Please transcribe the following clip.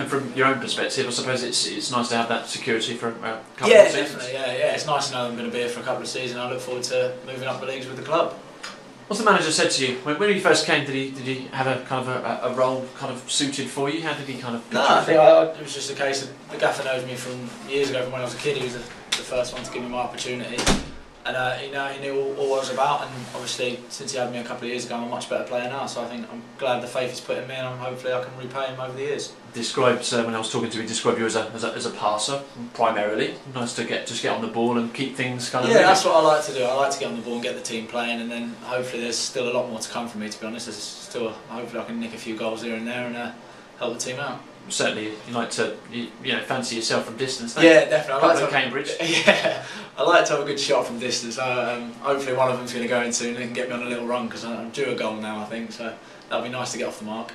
And from your own perspective, I suppose it's nice to have that security for a couple of seasons. Definitely, yeah, it's nice to know I'm going to be here for a couple of seasons. I look forward to moving up the leagues with the club. What's the manager said to you when you first came? Did he have a kind of a role kind of suited for you? How did he kind of? No, I think it was just a case of the gaffer knows me from years ago, from when I was a kid. He was the first one to give me my opportunity, and he knew all I was about. And obviously, since he had me a couple of years ago, I'm a much better player now. So I think I'm glad the faith he's put in me, and hopefully I can repay him over the years. When I was talking to you, he described you as a passer primarily. Nice to just get on the ball and keep things kind of. Yeah, that's what I like to do. I like to get on the ball and get the team playing, and then hopefully there's still a lot more to come from me. To be honest, there's still hopefully I can nick a few goals here and there and help the team out. Certainly, you like to fancy yourself from distance. Don't you? Yeah, definitely. I like to Cambridge. Yeah, I like to have a good shot from distance. Hopefully, one of them's going to go in soon and they can get me on a little run because I'm due a goal now. I think so. That'll be nice to get off the mark.